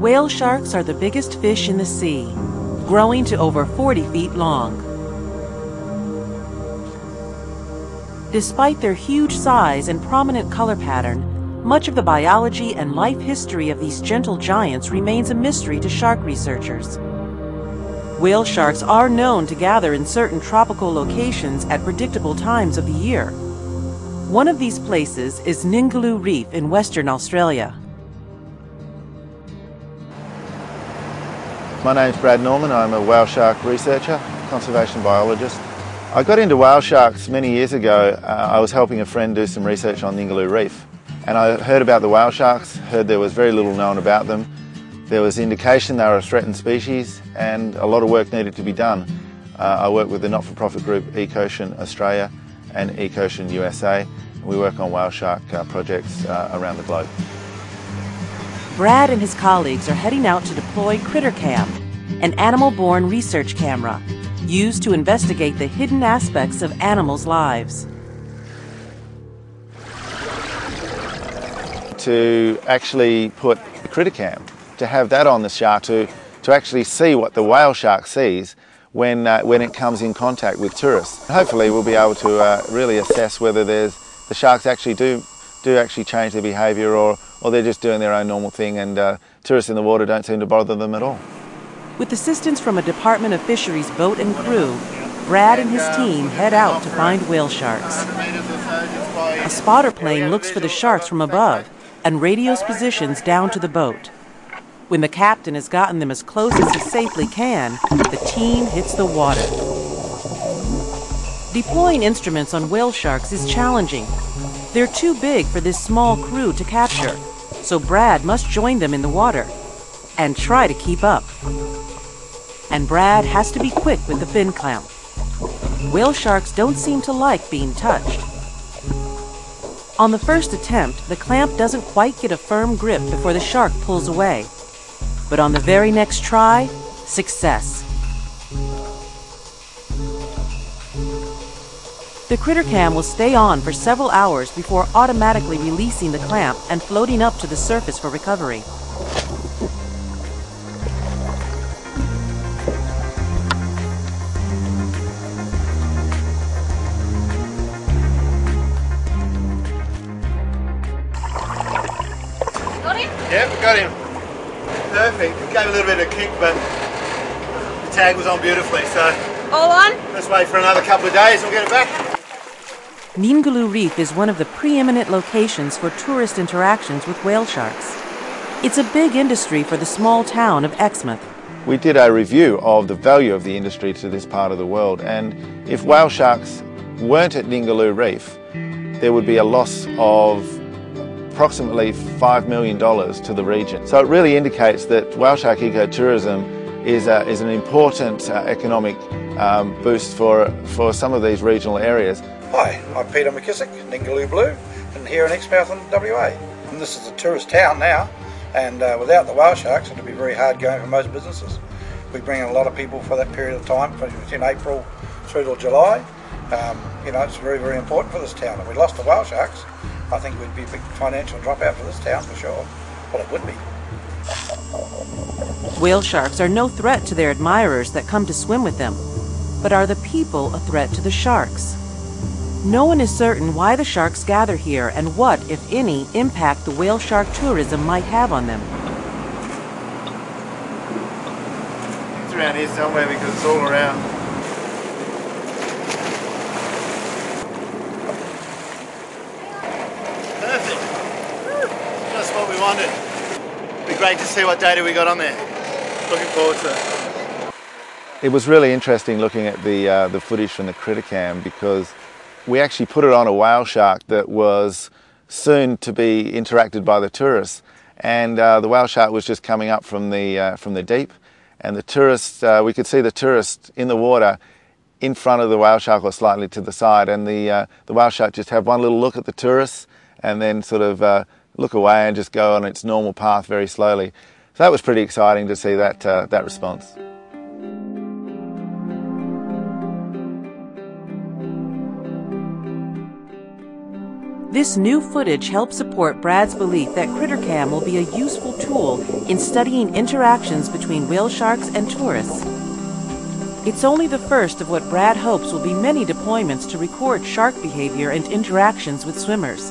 Whale sharks are the biggest fish in the sea, growing to over 40 feet long. Despite their huge size and prominent color pattern, much of the biology and life history of these gentle giants remains a mystery to shark researchers. Whale sharks are known to gather in certain tropical locations at predictable times of the year. One of these places is Ningaloo Reef in Western Australia. My name's Brad Norman. I'm a whale shark researcher, conservation biologist. I got into whale sharks many years ago. I was helping a friend do some research on Ningaloo Reef, and I heard about the whale sharks, heard there was very little known about them. There was indication they were a threatened species and a lot of work needed to be done. I work with the not-for-profit group Ecocean Australia and Ecocean USA. We work on whale shark projects around the globe. Brad and his colleagues are heading out to deploy CritterCam, an animal-born research camera used to investigate the hidden aspects of animals' lives. To actually put CritterCam, to have that on the shark, to actually see what the whale shark sees when it comes in contact with tourists. Hopefully we'll be able to really assess whether the sharks actually do change their behaviour or they're just doing their own normal thing, and tourists in the water don't seem to bother them at all. With assistance from a Department of Fisheries boat and crew, Brad and his team head out to find whale sharks. A spotter plane looks for the sharks from above and radios positions down to the boat. When the captain has gotten them as close as he safely can, the team hits the water. Deploying instruments on whale sharks is challenging. They're too big for this small crew to capture, so Brad must join them in the water and try to keep up. And Brad has to be quick with the fin clamp. Whale sharks don't seem to like being touched. On the first attempt, the clamp doesn't quite get a firm grip before the shark pulls away. But on the very next try, success. The CritterCam will stay on for several hours before automatically releasing the clamp and floating up to the surface for recovery. Got him. Perfect. Gave a little bit of a kick, but the tag was on beautifully, so... All on? Let's wait for another couple of days and we'll get it back. Ningaloo Reef is one of the preeminent locations for tourist interactions with whale sharks. It's a big industry for the small town of Exmouth. We did a review of the value of the industry to this part of the world, and if whale sharks weren't at Ningaloo Reef, there would be a loss of approximately $5 million to the region. So it really indicates that whale shark ecotourism is an important economic boost for some of these regional areas. Hi, I'm Peter McKissick, Ningaloo Blue, and here in Exmouth in WA. And this is a tourist town now, and without the whale sharks it would be very hard going for most businesses. We bring in a lot of people for that period of time, from in April through to July. You know, it's very, very important for this town. If we lost the whale sharks, I think we'd be a big financial dropout for this town for sure. Well, it would be. Whale sharks are no threat to their admirers that come to swim with them, but are the people a threat to the sharks? No one is certain why the sharks gather here and what, if any, impact the whale shark tourism might have on them. It's around here somewhere because it's all around. It'd be great to see what data we got on there. Looking forward to it. It was really interesting looking at the footage from the CritterCam, because we actually put it on a whale shark that was soon to be interacted by the tourists, and the whale shark was just coming up from the deep, and the tourists we could see the tourists in the water in front of the whale shark or slightly to the side, and the whale shark just had one little look at the tourists and then sort of look away and just go on its normal path very slowly. So that was pretty exciting to see that response. This new footage helps support Brad's belief that CritterCam will be a useful tool in studying interactions between whale sharks and tourists. It's only the first of what Brad hopes will be many deployments to record shark behavior and interactions with swimmers,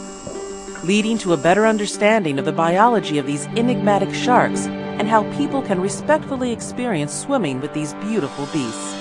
leading to a better understanding of the biology of these enigmatic sharks and how people can respectfully experience swimming with these beautiful beasts.